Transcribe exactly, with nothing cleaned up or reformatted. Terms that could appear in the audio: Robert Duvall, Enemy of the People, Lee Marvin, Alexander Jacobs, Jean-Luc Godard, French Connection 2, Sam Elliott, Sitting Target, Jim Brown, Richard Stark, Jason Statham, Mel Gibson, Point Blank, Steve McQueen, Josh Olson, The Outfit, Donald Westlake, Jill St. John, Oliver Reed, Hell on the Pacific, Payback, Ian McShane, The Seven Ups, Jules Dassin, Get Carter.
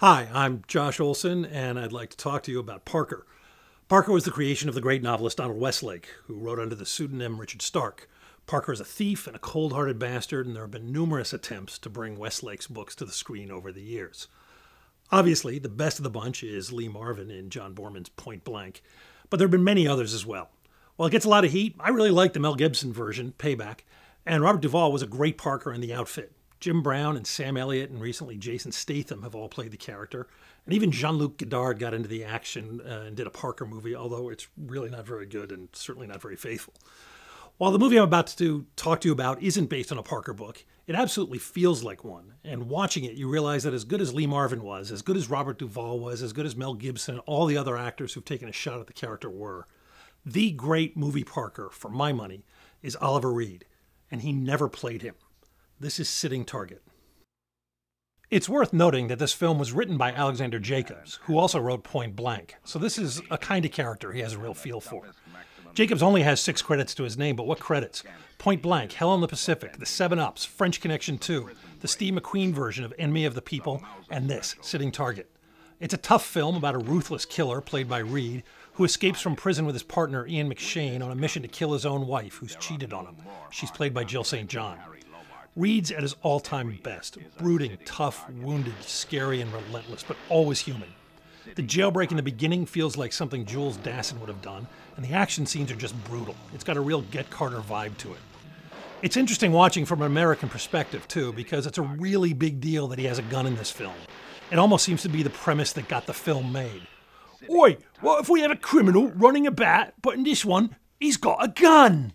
Hi, I'm Josh Olson, and I'd like to talk to you about Parker. Parker was the creation of the great novelist Donald Westlake, who wrote under the pseudonym Richard Stark. Parker is a thief and a cold-hearted bastard, and there have been numerous attempts to bring Westlake's books to the screen over the years. Obviously, the best of the bunch is Lee Marvin in John Borman's Point Blank, but there have been many others as well. While it gets a lot of heat, I really like the Mel Gibson version, Payback, and Robert Duvall was a great Parker in The Outfit. Jim Brown and Sam Elliott and recently Jason Statham have all played the character. And even Jean-Luc Godard got into the action uh, and did a Parker movie, although it's really not very good and certainly not very faithful. While the movie I'm about to talk to you about isn't based on a Parker book, it absolutely feels like one. And watching it, you realize that as good as Lee Marvin was, as good as Robert Duvall was, as good as Mel Gibson and all the other actors who've taken a shot at the character were, the great movie Parker, for my money, is Oliver Reed. And he never played him. This is Sitting Target. It's worth noting that this film was written by Alexander Jacobs, who also wrote Point Blank, so this is a kind of character he has a real feel for. Jacobs only has six credits to his name, but what credits? Point Blank, Hell on the Pacific, The Seven Ups, French Connection two, the Steve McQueen version of Enemy of the People, and this, Sitting Target. It's a tough film about a ruthless killer, played by Reed, who escapes from prison with his partner Ian McShane on a mission to kill his own wife, who's cheated on him. She's played by Jill Saint John. Reed's at his all-time best, brooding, tough, wounded, scary, and relentless, but always human. The jailbreak in the beginning feels like something Jules Dassin would have done, and the action scenes are just brutal. It's got a real Get Carter vibe to it. It's interesting watching from an American perspective, too, because it's a really big deal that he has a gun in this film. It almost seems to be the premise that got the film made. Oi, what if we have a criminal running a bat, but in this one, he's got a gun?